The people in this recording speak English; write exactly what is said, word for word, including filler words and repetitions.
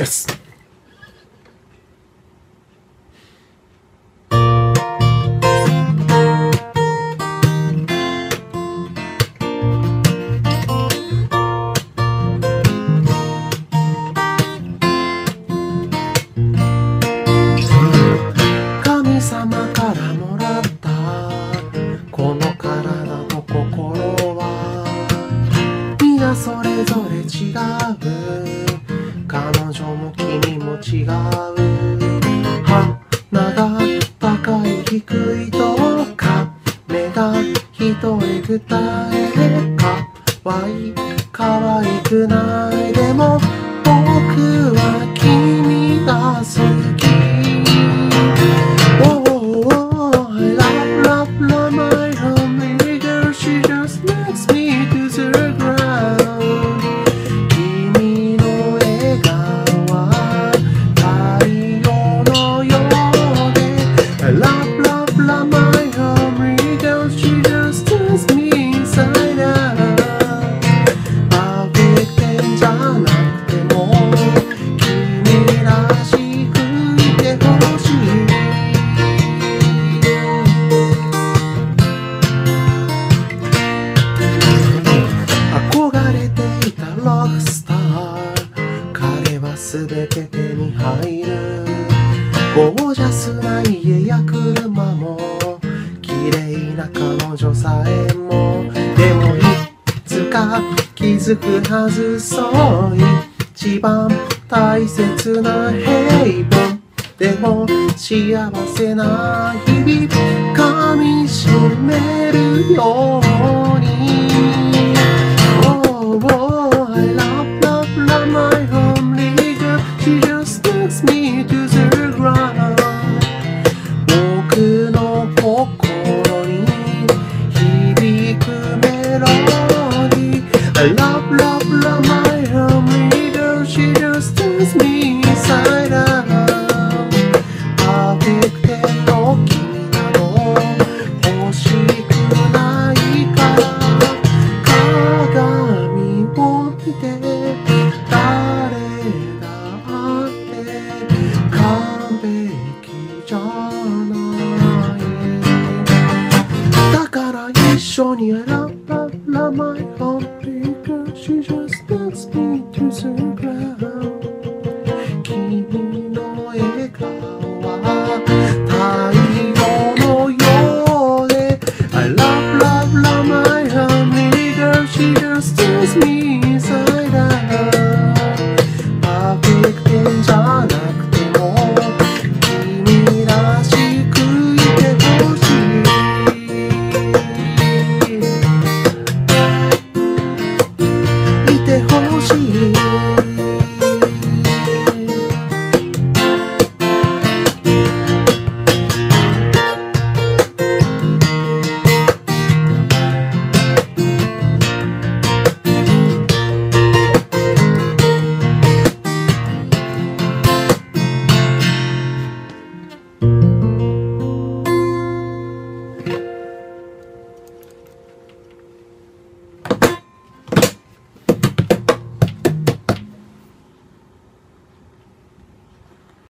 Yes. Me